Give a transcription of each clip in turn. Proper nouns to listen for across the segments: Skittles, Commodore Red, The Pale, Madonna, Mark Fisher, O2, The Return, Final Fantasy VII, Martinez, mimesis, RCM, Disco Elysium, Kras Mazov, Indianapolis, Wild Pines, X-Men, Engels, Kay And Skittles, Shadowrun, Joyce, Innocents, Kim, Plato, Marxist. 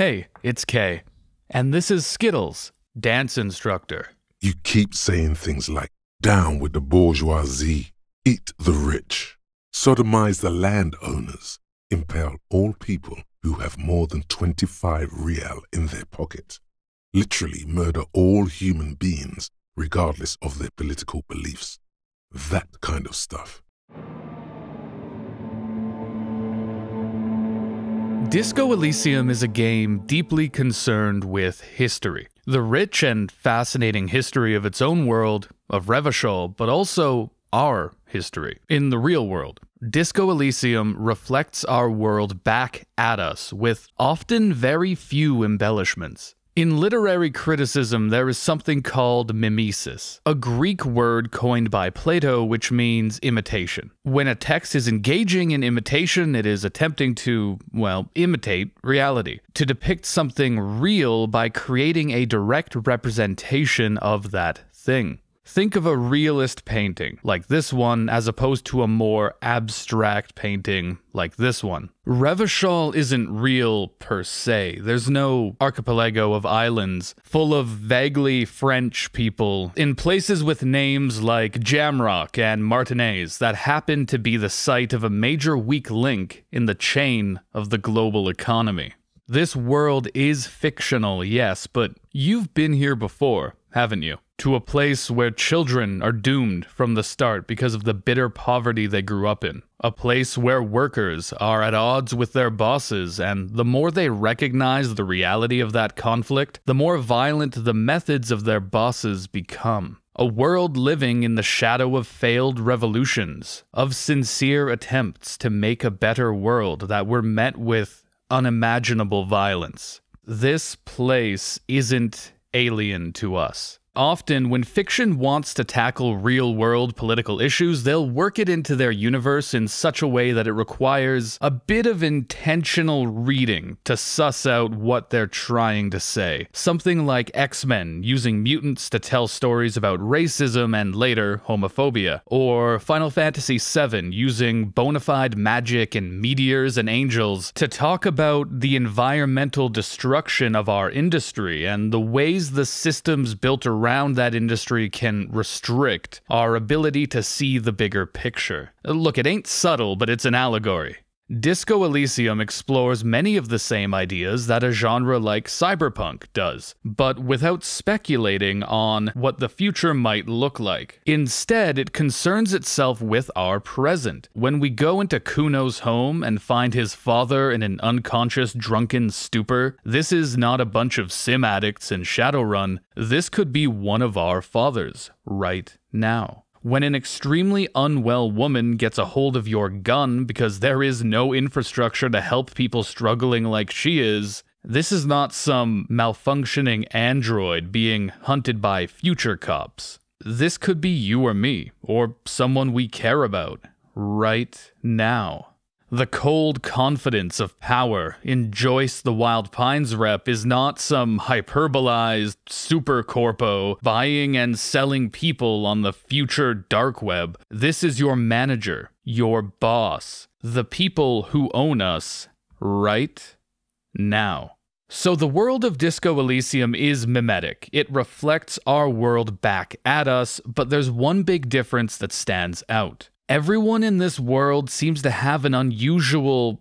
Hey, it's Kay. And this is Skittles, dance instructor. You keep saying things like, down with the bourgeoisie, eat the rich, sodomize the landowners, impel all people who have more than 25 real in their pocket, literally murder all human beings regardless of their political beliefs. That kind of stuff. Disco Elysium is a game deeply concerned with history. The rich and fascinating history of its own world, of Revachol, but also our history in the real world. Disco Elysium reflects our world back at us with often very few embellishments. In literary criticism, there is something called mimesis, a Greek word coined by Plato which means imitation. When a text is engaging in imitation, it is attempting to, well, imitate reality, to depict something real by creating a direct representation of that thing. Think of a realist painting, like this one, as opposed to a more abstract painting, like this one. Revachol isn't real per se. There's no archipelago of islands full of vaguely French people in places with names like Jamrock and Martinaise that happen to be the site of a major weak link in the chain of the global economy. This world is fictional, yes, but you've been here before, haven't you? To a place where children are doomed from the start because of the bitter poverty they grew up in. A place where workers are at odds with their bosses, and the more they recognize the reality of that conflict, the more violent the methods of their bosses become. A world living in the shadow of failed revolutions, of sincere attempts to make a better world that were met with unimaginable violence. This place isn't alien to us. Often, when fiction wants to tackle real-world political issues, they'll work it into their universe in such a way that it requires a bit of intentional reading to suss out what they're trying to say. Something like X-Men using mutants to tell stories about racism and later homophobia, or Final Fantasy VII using bona fide magic and meteors and angels to talk about the environmental destruction of our industry and the ways the systems built around that industry can restrict our ability to see the bigger picture. Look, it ain't subtle, but it's an allegory. Disco Elysium explores many of the same ideas that a genre like cyberpunk does, but without speculating on what the future might look like. Instead, it concerns itself with our present. When we go into Kuno's home and find his father in an unconscious, drunken stupor, this is not a bunch of sim addicts in Shadowrun. This could be one of our fathers right now. When an extremely unwell woman gets a hold of your gun because there is no infrastructure to help people struggling like she is, this is not some malfunctioning android being hunted by future cops. This could be you or me, or someone we care about, right now. The cold confidence of power in Joyce the Wild Pines rep is not some hyperbolized super corpo buying and selling people on the future dark web. This is your manager, your boss, the people who own us right now. So the world of Disco Elysium is mimetic. It reflects our world back at us, but there's one big difference that stands out. Everyone in this world seems to have an unusual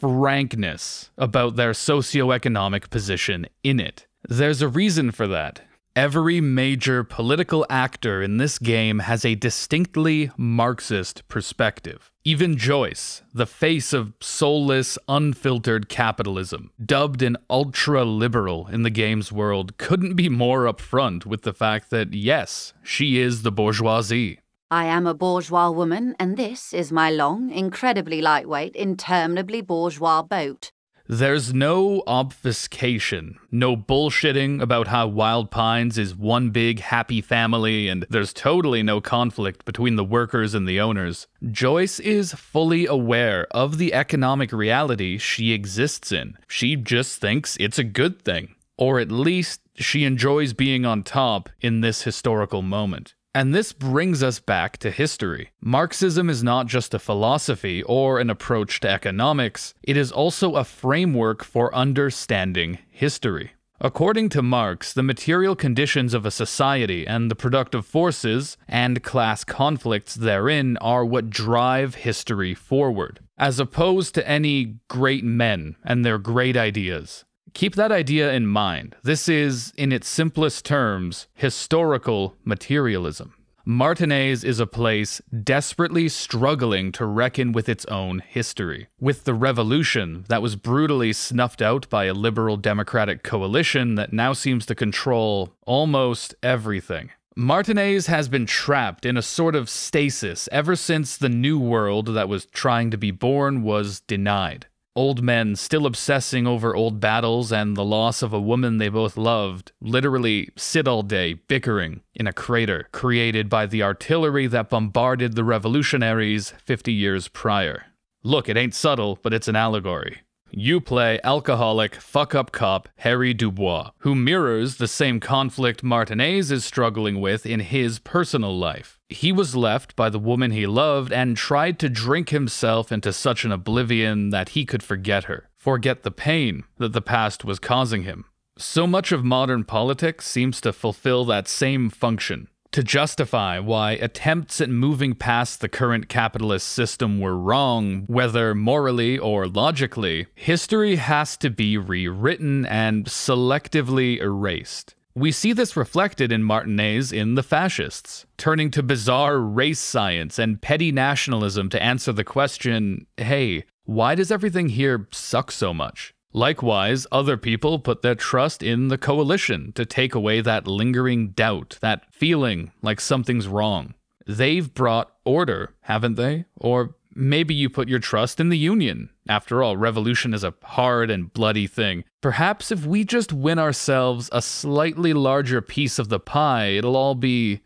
frankness about their socioeconomic position in it. There's a reason for that. Every major political actor in this game has a distinctly Marxist perspective. Even Joyce, the face of soulless, unfiltered capitalism, dubbed an ultra-liberal in the game's world, couldn't be more upfront with the fact that, yes, she is the bourgeoisie. I am a bourgeois woman, and this is my long, incredibly lightweight, interminably bourgeois boat. There's no obfuscation, no bullshitting about how Wild Pines is one big happy family, and there's totally no conflict between the workers and the owners. Joyce is fully aware of the economic reality she exists in. She just thinks it's a good thing, or at least she enjoys being on top in this historical moment. And this brings us back to history. Marxism is not just a philosophy or an approach to economics, it is also a framework for understanding history. According to Marx, the material conditions of a society and the productive forces and class conflicts therein are what drive history forward, as opposed to any great men and their great ideas. Keep that idea in mind. This is, in its simplest terms, historical materialism. Martinaise is a place desperately struggling to reckon with its own history, with the revolution that was brutally snuffed out by a liberal democratic coalition that now seems to control almost everything. Martinez has been trapped in a sort of stasis ever since the new world that was trying to be born was denied. Old men still obsessing over old battles and the loss of a woman they both loved literally sit all day bickering in a crater created by the artillery that bombarded the revolutionaries 50 years prior. Look, it ain't subtle, but it's an allegory. You play alcoholic, fuck-up cop Harry Dubois, who mirrors the same conflict Martinez is struggling with in his personal life. He was left by the woman he loved and tried to drink himself into such an oblivion that he could forget her, forget the pain that the past was causing him. So much of modern politics seems to fulfill that same function, to justify why attempts at moving past the current capitalist system were wrong, whether morally or logically. History has to be rewritten and selectively erased. We see this reflected in Martinez in The Fascists, turning to bizarre race science and petty nationalism to answer the question, hey, why does everything here suck so much? Likewise, other people put their trust in the coalition to take away that lingering doubt, that feeling like something's wrong. They've brought order, haven't they? Or maybe you put your trust in the union. After all, revolution is a hard and bloody thing. Perhaps if we just win ourselves a slightly larger piece of the pie, it'll all be,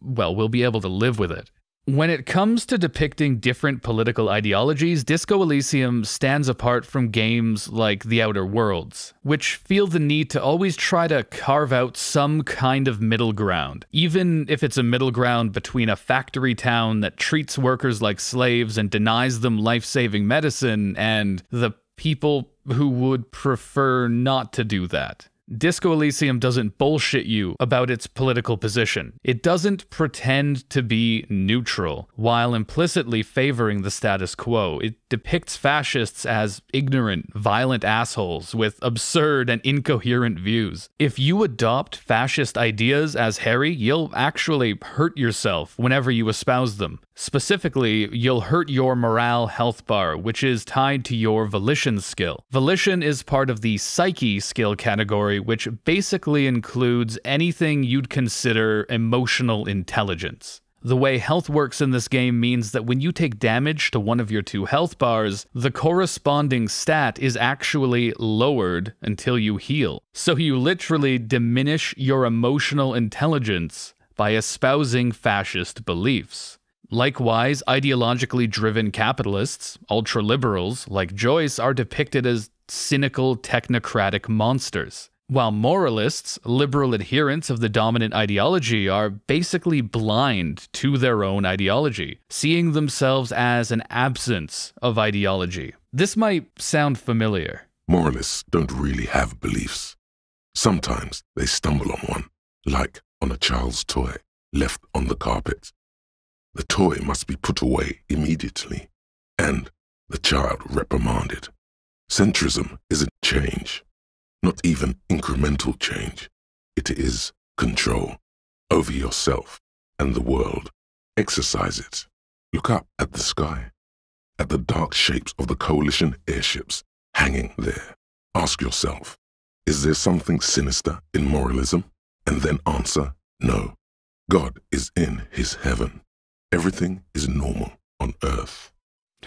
well, we'll be able to live with it. When it comes to depicting different political ideologies, Disco Elysium stands apart from games like The Outer Worlds, which feel the need to always try to carve out some kind of middle ground, even if it's a middle ground between a factory town that treats workers like slaves and denies them life-saving medicine and the people who would prefer not to do that. Disco Elysium doesn't bullshit you about its political position. It doesn't pretend to be neutral, while implicitly favoring the status quo. It depicts fascists as ignorant, violent assholes with absurd and incoherent views. If you adopt fascist ideas as Harry, you'll actually hurt yourself whenever you espouse them. Specifically, you'll hurt your morale health bar, which is tied to your volition skill. Volition is part of the psyche skill category, which basically includes anything you'd consider emotional intelligence. The way health works in this game means that when you take damage to one of your two health bars, the corresponding stat is actually lowered until you heal. So you literally diminish your emotional intelligence by espousing fascist beliefs. Likewise, ideologically driven capitalists, ultra-liberals like Joyce, are depicted as cynical technocratic monsters, while moralists, liberal adherents of the dominant ideology, are basically blind to their own ideology, seeing themselves as an absence of ideology. This might sound familiar. Moralists don't really have beliefs. Sometimes they stumble on one, like on a child's toy left on the carpet. The toy must be put away immediately, and the child reprimanded. Centrism isn't change, not even incremental change. It is control over yourself and the world. Exercise it. Look up at the sky, at the dark shapes of the coalition airships hanging there. Ask yourself, is there something sinister in moralism? And then answer, no. God is in his heaven. Everything is normal on Earth.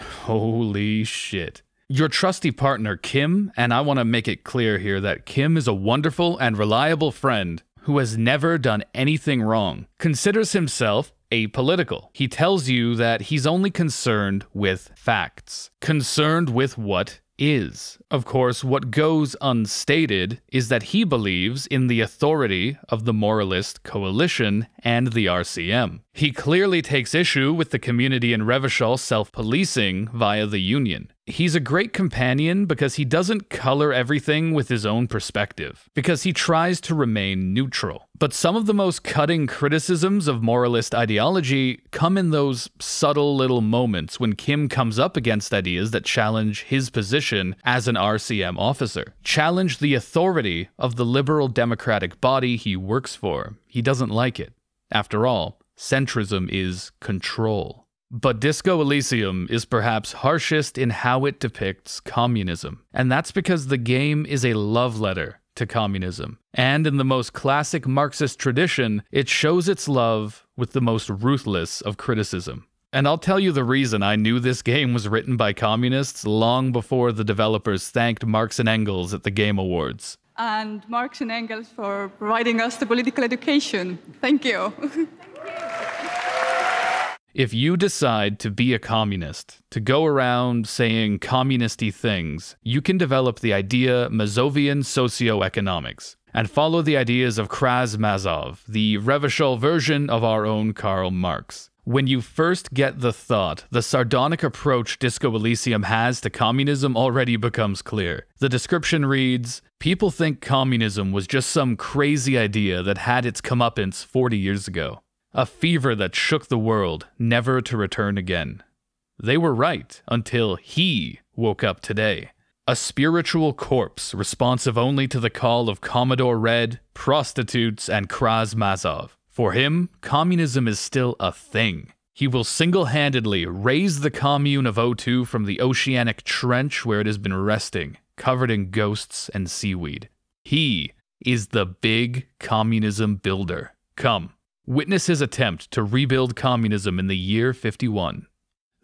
Holy shit. Your trusty partner, Kim, and I want to make it clear here that Kim is a wonderful and reliable friend who has never done anything wrong, considers himself apolitical. He tells you that he's only concerned with facts, concerned with what is. Of course, what goes unstated is that he believes in the authority of the moralist coalition and the RCM. He clearly takes issue with the community in Revachol self-policing via the union. He's a great companion because he doesn't color everything with his own perspective, because he tries to remain neutral. But some of the most cutting criticisms of moralist ideology come in those subtle little moments when Kim comes up against ideas that challenge his position as an RCM officer, challenge the authority of the liberal democratic body he works for. He doesn't like it. After all, centrism is control. But Disco Elysium is perhaps harshest in how it depicts communism. And that's because the game is a love letter to communism. And in the most classic Marxist tradition, it shows its love with the most ruthless of criticism. And I'll tell you the reason I knew this game was written by communists long before the developers thanked Marx and Engels at the Game Awards. And Marx and Engels for providing us the political education. Thank you. If you decide to be a communist, to go around saying communisty things, you can develop the idea Mazovian socioeconomics and follow the ideas of Kras Mazov, the Revachol version of our own Karl Marx. When you first get the thought, the sardonic approach Disco Elysium has to communism already becomes clear. The description reads, "People think communism was just some crazy idea that had its comeuppance 40 years ago. A fever that shook the world, never to return again." They were right until he woke up today. A spiritual corpse responsive only to the call of Commodore Red, prostitutes, and Kras Mazov. For him, communism is still a thing. He will single-handedly raise the commune of O2 from the oceanic trench where it has been resting, covered in ghosts and seaweed. He is the big communism builder. Come. Witness his attempt to rebuild communism in the year 51.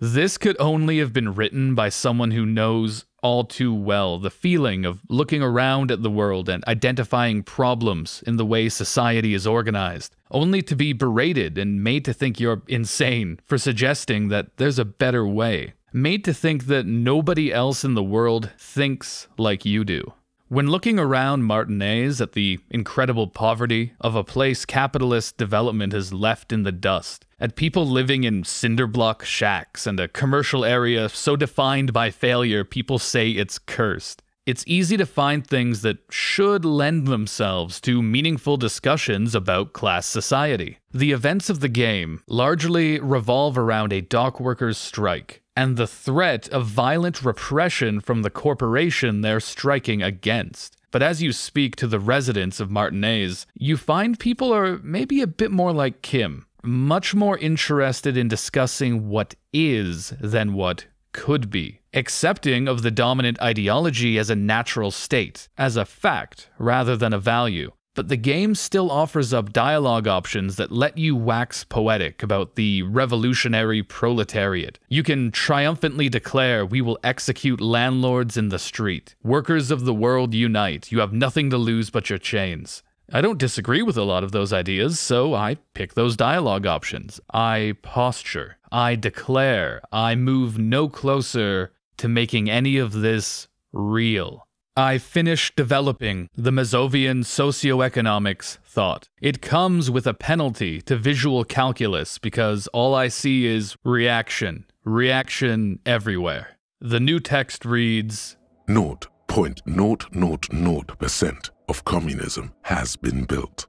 This could only have been written by someone who knows all too well the feeling of looking around at the world and identifying problems in the way society is organized, only to be berated and made to think you're insane for suggesting that there's a better way, made to think that nobody else in the world thinks like you do. When looking around Martinez at the incredible poverty of a place capitalist development has left in the dust, at people living in cinderblock shacks and a commercial area so defined by failure people say it's cursed, it's easy to find things that should lend themselves to meaningful discussions about class society. The events of the game largely revolve around a dockworkers' strike and the threat of violent repression from the corporation they're striking against. But as you speak to the residents of Martinez, you find people are maybe a bit more like Kim, much more interested in discussing what is than what could be, accepting of the dominant ideology as a natural state, as a fact rather than a value. But the game still offers up dialogue options that let you wax poetic about the revolutionary proletariat. You can triumphantly declare, "We will execute landlords in the street. Workers of the world unite. You have nothing to lose but your chains." I don't disagree with a lot of those ideas, so I pick those dialogue options. I posture. I declare. I move no closer to making any of this real. I finish developing the Mazovian socioeconomics thought. It comes with a penalty to visual calculus because all I see is reaction. Reaction everywhere. The new text reads, 0.000% of communism has been built.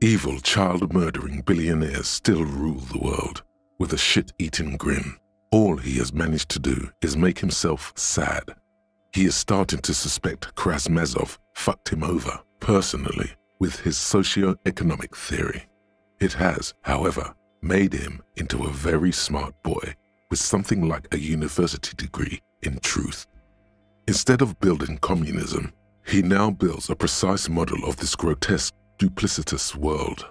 Evil, child-murdering billionaires still rule the world with a shit-eating grin. All he has managed to do is make himself sad. He is starting to suspect Kras Mazov fucked him over, personally, with his socio-economic theory. It has, however, made him into a very smart boy with something like a university degree in truth. Instead of building communism, he now builds a precise model of this grotesque, duplicitous world.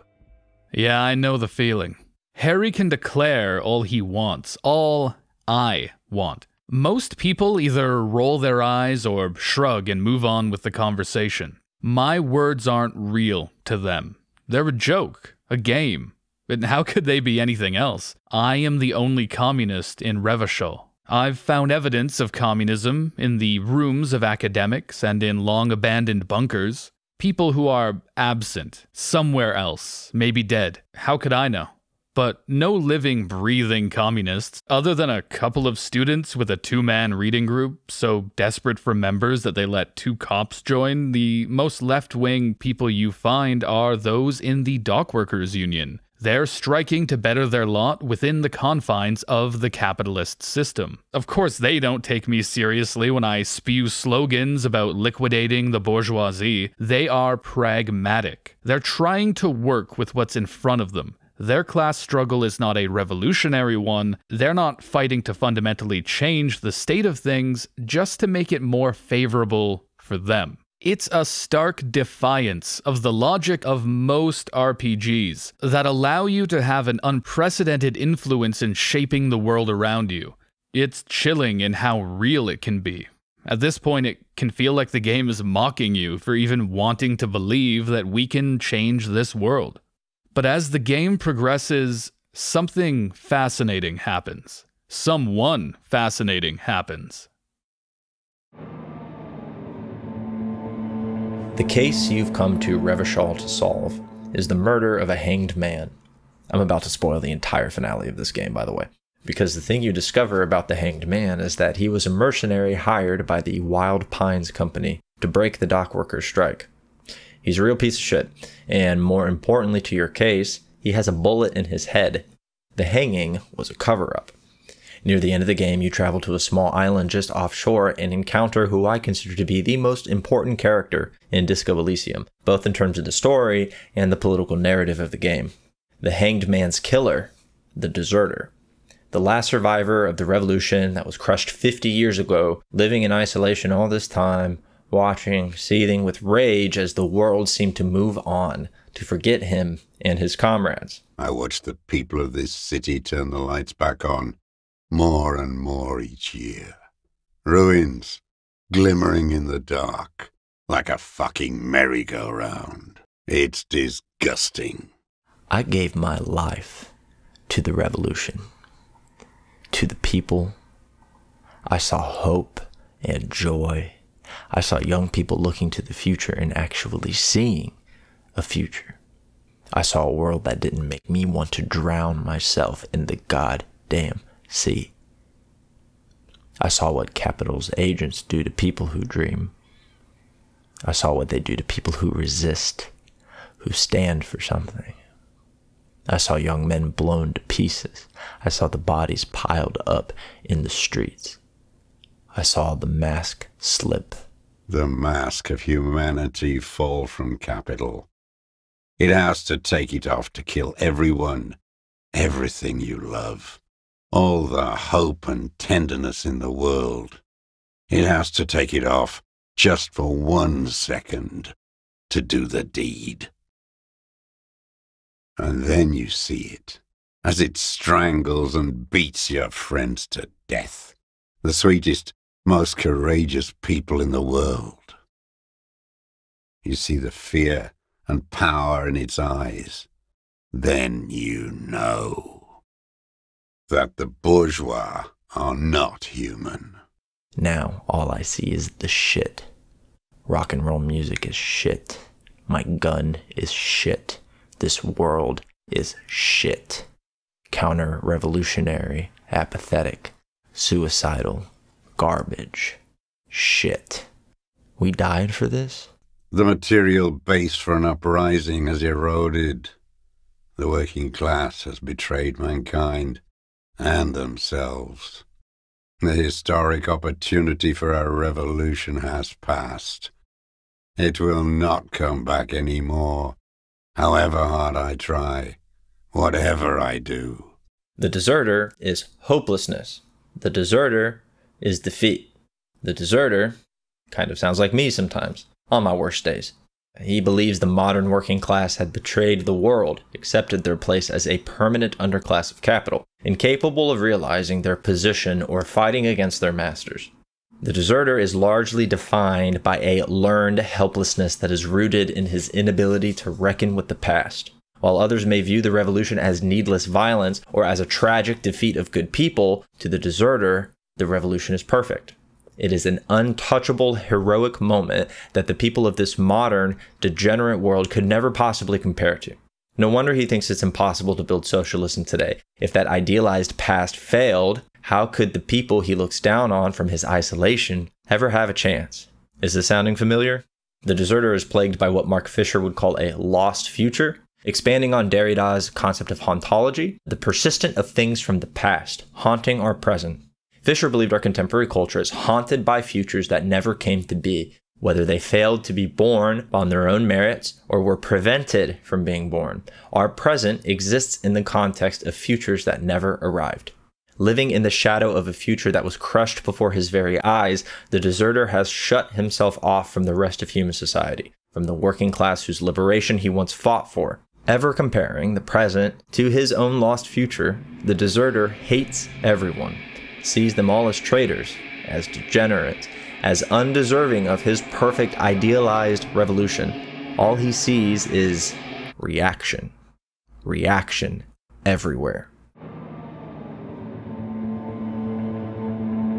Yeah, I know the feeling. Harry can declare all he wants, all I want. Most people either roll their eyes or shrug and move on with the conversation. My words aren't real to them. They're a joke, a game. And how could they be anything else? I am the only communist in Revachol. I've found evidence of communism in the rooms of academics and in long-abandoned bunkers. People who are absent, somewhere else, maybe dead. How could I know? But no living, breathing communists, other than a couple of students with a two-man reading group so desperate for members that they let two cops join, the most left-wing people you find are those in the dockworkers union. They're striking to better their lot within the confines of the capitalist system. Of course they don't take me seriously when I spew slogans about liquidating the bourgeoisie. They are pragmatic. They're trying to work with what's in front of them. Their class struggle is not a revolutionary one. They're not fighting to fundamentally change the state of things just to make it more favorable for them. It's a stark defiance of the logic of most RPGs that allow you to have an unprecedented influence in shaping the world around you. It's chilling in how real it can be. At this point, it can feel like the game is mocking you for even wanting to believe that we can change this world. But as the game progresses, something fascinating happens. Someone fascinating happens. The case you've come to Revachol to solve is the murder of a hanged man. I'm about to spoil the entire finale of this game, by the way, because the thing you discover about the hanged man is that he was a mercenary hired by the Wild Pines company to break the dockworkers' strike. He's a real piece of shit, and more importantly to your case, he has a bullet in his head. The hanging was a cover-up. Near the end of the game, you travel to a small island just offshore and encounter who I consider to be the most important character in Disco Elysium, both in terms of the story and the political narrative of the game. The hanged man's killer, the deserter. The last survivor of the revolution that was crushed 50 years ago, living in isolation all this time, watching, seething with rage as the world seemed to move on, to forget him and his comrades. I watched the people of this city turn the lights back on. More and more each year. Ruins, glimmering in the dark, like a fucking merry-go-round. It's disgusting. I gave my life to the revolution, to the people. I saw hope and joy. I saw young people looking to the future and actually seeing a future. I saw a world that didn't make me want to drown myself in the goddamn sea. I saw what capital's agents do to people who dream. I saw what they do to people who resist, who stand for something. I saw young men blown to pieces. I saw the bodies piled up in the streets. I saw the mask slip. The mask of humanity fall from capital. It has to take it off to kill everyone, everything you love. All the hope and tenderness in the world. It has to take it off just for 1 second to do the deed. And then you see it, as it strangles and beats your friends to death. The sweetest, most courageous people in the world. You see the fear and power in its eyes. Then you know that the bourgeois are not human. Now all I see is the shit. Rock and roll music is shit. My gun is shit. This world is shit. Counter-revolutionary, apathetic, suicidal, garbage, shit. We died for this? The material base for an uprising has eroded. The working class has betrayed mankind. And themselves. The historic opportunity for our revolution has passed. It will not come back any more, however hard I try, whatever I do. The deserter is hopelessness. The deserter is defeat. The deserter kind of sounds like me sometimes, on my worst days. He believes the modern working class had betrayed the world, accepted their place as a permanent underclass of capital, incapable of realizing their position or fighting against their masters. The deserter is largely defined by a learned helplessness that is rooted in his inability to reckon with the past. While others may view the revolution as needless violence or as a tragic defeat of good people, to the deserter, The revolution is perfect. It is an untouchable, heroic moment that the people of this modern, degenerate world could never possibly compare to. No wonder he thinks it's impossible to build socialism today. If that idealized past failed, how could the people he looks down on from his isolation ever have a chance? Is this sounding familiar? The Deserter is plagued by what Mark Fisher would call a lost future, expanding on Derrida's concept of hauntology, the persistent of things from the past, haunting our present. Fisher believed our contemporary culture is haunted by futures that never came to be, whether they failed to be born on their own merits or were prevented from being born. Our present exists in the context of futures that never arrived. Living in the shadow of a future that was crushed before his very eyes, the Deserter has shut himself off from the rest of human society, from the working class whose liberation he once fought for. Ever comparing the present to his own lost future, the Deserter hates everyone, sees them all as traitors, as degenerates, as undeserving of his perfect idealized revolution. All he sees is reaction. Reaction everywhere.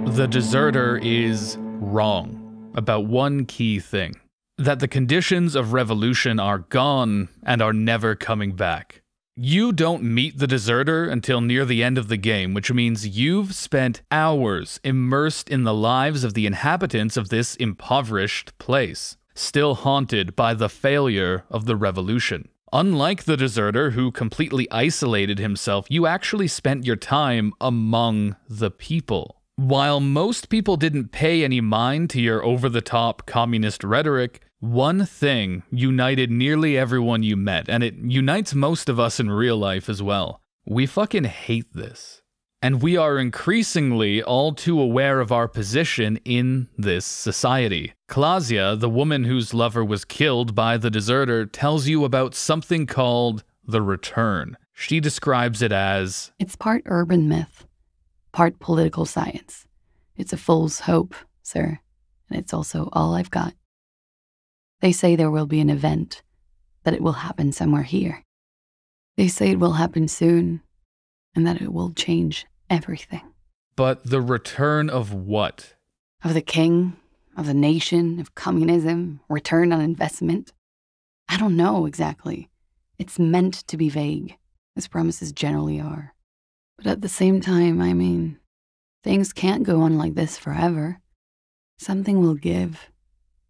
The Deserter is wrong about one key thing, that the conditions of revolution are gone and are never coming back. You don't meet the Deserter until near the end of the game, which means you've spent hours immersed in the lives of the inhabitants of this impoverished place, still haunted by the failure of the revolution. Unlike the Deserter, who completely isolated himself, you actually spent your time among the people. While most people didn't pay any mind to your over-the-top communist rhetoric, one thing united nearly everyone you met, and it unites most of us in real life as well. We fucking hate this. And we are increasingly all too aware of our position in this society. Clazia, the woman whose lover was killed by the Deserter, tells you about something called The Return. She describes it as... It's part urban myth, part political science. It's a fool's hope, sir, and it's also all I've got. They say there will be an event, that it will happen somewhere here. They say it will happen soon, and that it will change everything. But the return of what? Of the king, of the nation, of communism, return on investment. I don't know exactly. It's meant to be vague, as promises generally are. But at the same time, I mean, things can't go on like this forever. Something will give.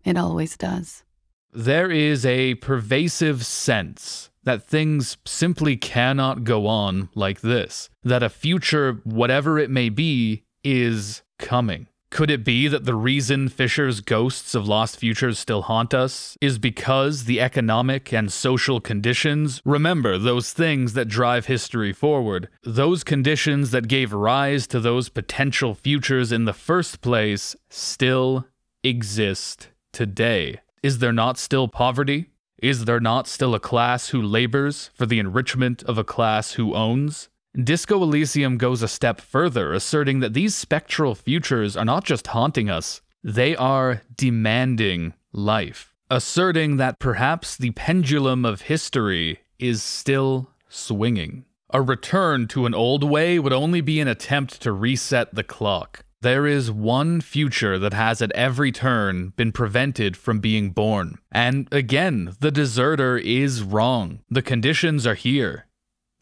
It always does. There is a pervasive sense that things simply cannot go on like this, that a future, whatever it may be, is coming. Could it be that the reason Fisher's ghosts of lost futures still haunt us is because the economic and social conditions, remember those things that drive history forward, those conditions that gave rise to those potential futures in the first place, still exist today? Is there not still poverty? Is there not still a class who labors for the enrichment of a class who owns? Disco Elysium goes a step further, asserting that these spectral futures are not just haunting us, they are demanding life, asserting that perhaps the pendulum of history is still swinging. A return to an old way would only be an attempt to reset the clock. There is one future that has at every turn been prevented from being born. And again, the Deserter is wrong. The conditions are here.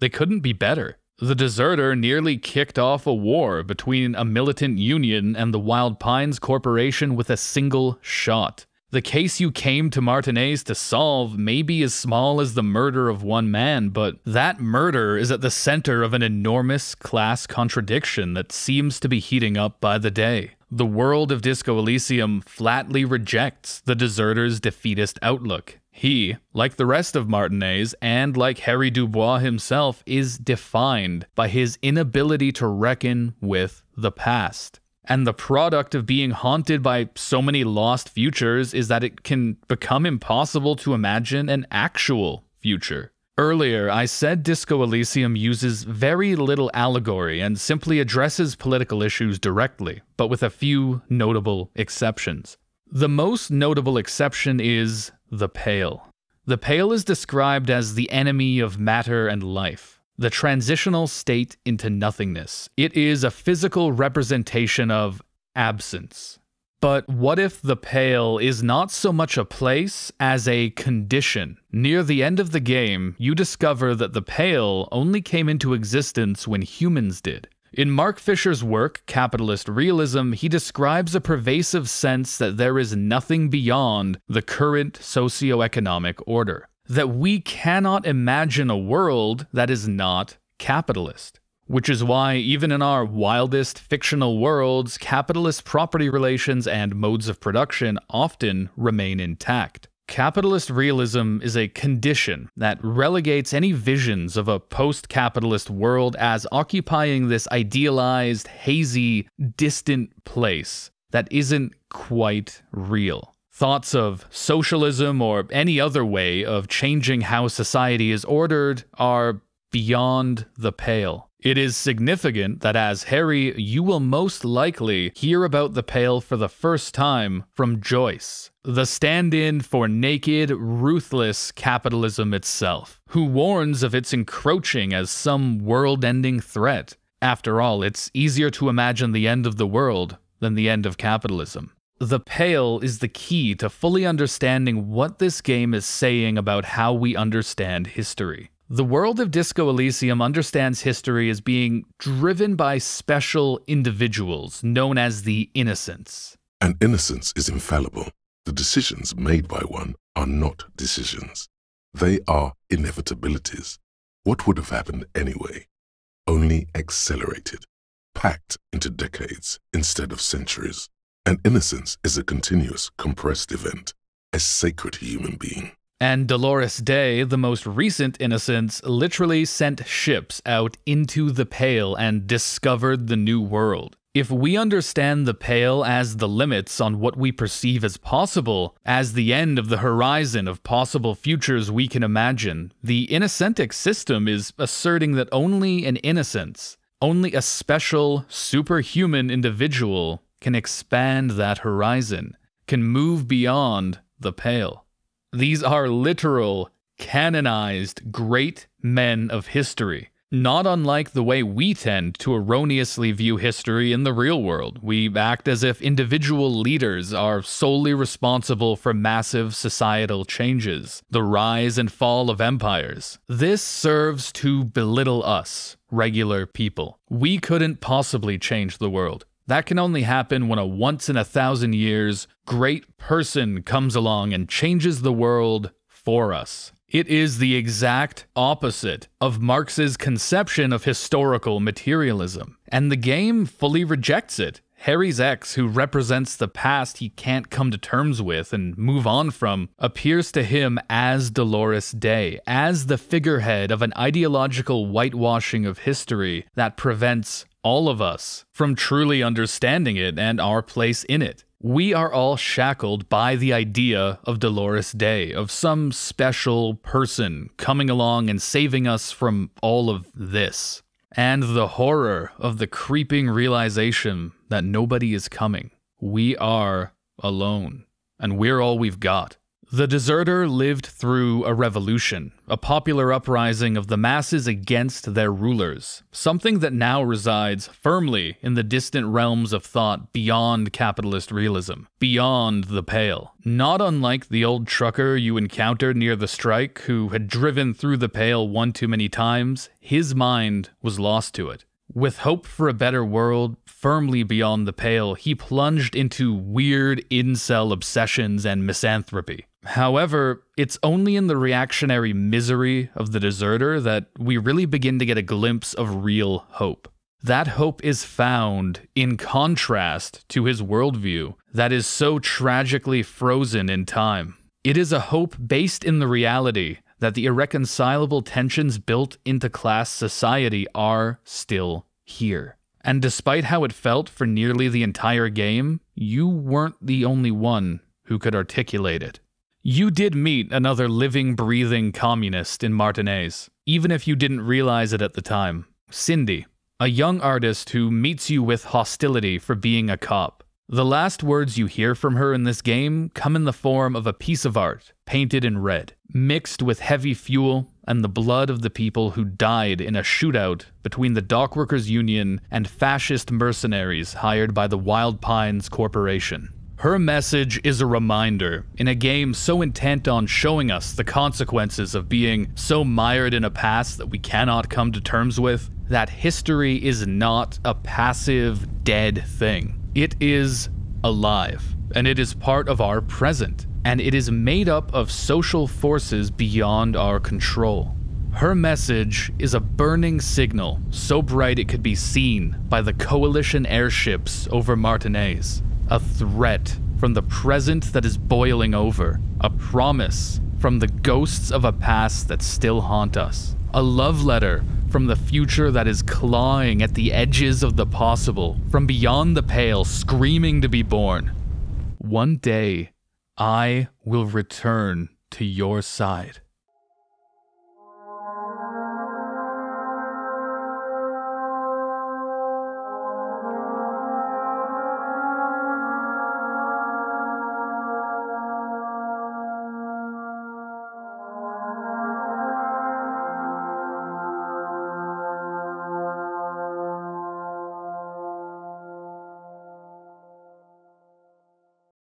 They couldn't be better. The Deserter nearly kicked off a war between a militant union and the Wild Pines Corporation with a single shot. The case you came to Martinaise to solve may be as small as the murder of one man, but that murder is at the center of an enormous class contradiction that seems to be heating up by the day. The world of Disco Elysium flatly rejects the Deserter's defeatist outlook. He, like the rest of Martinaise, and like Harry Dubois himself, is defined by his inability to reckon with the past. And the product of being haunted by so many lost futures is that it can become impossible to imagine an actual future. Earlier, I said Disco Elysium uses very little allegory and simply addresses political issues directly, but with a few notable exceptions. The most notable exception is The Pale. The Pale is described as the enemy of matter and life. the transitional state into nothingness. It is a physical representation of absence. But what if the Pale is not so much a place as a condition? Near the end of the game, you discover that the Pale only came into existence when humans did. In Mark Fisher's work, Capitalist Realism, he describes a pervasive sense that there is nothing beyond the current socioeconomic order, that we cannot imagine a world that is not capitalist. Which is why, even in our wildest fictional worlds, capitalist property relations and modes of production often remain intact. Capitalist realism is a condition that relegates any visions of a post-capitalist world as occupying this idealized, hazy, distant place that isn't quite real. Thoughts of socialism or any other way of changing how society is ordered are beyond the pale. It is significant that as Harry, you will most likely hear about the Pale for the first time from Joyce, the stand-in for naked, ruthless capitalism itself, who warns of its encroaching as some world-ending threat. After all, it's easier to imagine the end of the world than the end of capitalism. The Pale is the key to fully understanding what this game is saying about how we understand history. The world of Disco Elysium understands history as being driven by special individuals known as the Innocents. An innocence is infallible. The decisions made by one are not decisions. They are inevitabilities. What would have happened anyway? Only accelerated, packed into decades instead of centuries. An innocence is a continuous, compressed event, a sacred human being. And Dolores Day, the most recent Innocents, literally sent ships out into the Pale and discovered the new world. If we understand the Pale as the limits on what we perceive as possible, as the end of the horizon of possible futures we can imagine, the innocentic system is asserting that only an innocence, only a special, superhuman individual can expand that horizon, can move beyond the Pale. These are literal, canonized great men of history, not unlike the way we tend to erroneously view history in the real world. We act as if individual leaders are solely responsible for massive societal changes, the rise and fall of empires. This serves to belittle us, regular people. We couldn't possibly change the world. That can only happen when a once-in-a-thousand-years great person comes along and changes the world for us. It is the exact opposite of Marx's conception of historical materialism, and the game fully rejects it. Harry's ex, who represents the past he can't come to terms with and move on from, appears to him as Dolores Day, as the figurehead of an ideological whitewashing of history that prevents all of us from truly understanding it and our place in it. We are all shackled by the idea of Dolores Day, of some special person coming along and saving us from all of this, and the horror of the creeping realization that nobody is coming. We are alone, and we're all we've got. The deserter lived through a revolution, a popular uprising of the masses against their rulers, something that now resides firmly in the distant realms of thought beyond capitalist realism, beyond the Pale. Not unlike the old trucker you encountered near the strike who had driven through the Pale one too many times, his mind was lost to it. With hope for a better world firmly beyond the Pale, he plunged into weird incel obsessions and misanthropy. However, it's only in the reactionary misery of the deserter that we really begin to get a glimpse of real hope. That hope is found in contrast to his worldview that is so tragically frozen in time. It is a hope based in the reality that the irreconcilable tensions built into class society are still here. And despite how it felt for nearly the entire game, you weren't the only one who could articulate it. You did meet another living, breathing communist in Martinaise, even if you didn't realize it at the time. Cindy, a young artist who meets you with hostility for being a cop. The last words you hear from her in this game come in the form of a piece of art, painted in red, mixed with heavy fuel and the blood of the people who died in a shootout between the Dockworkers Union and fascist mercenaries hired by the Wild Pines Corporation. Her message is a reminder, in a game so intent on showing us the consequences of being so mired in a past that we cannot come to terms with, that history is not a passive, dead thing. It is alive, and it is part of our present, and it is made up of social forces beyond our control. Her message is a burning signal so bright it could be seen by the Coalition airships over Martinez. A threat from the present that is boiling over. A promise from the ghosts of a past that still haunt us. A love letter from the future that is clawing at the edges of the possible. From beyond the pale, screaming to be born. One day, I will return to your side.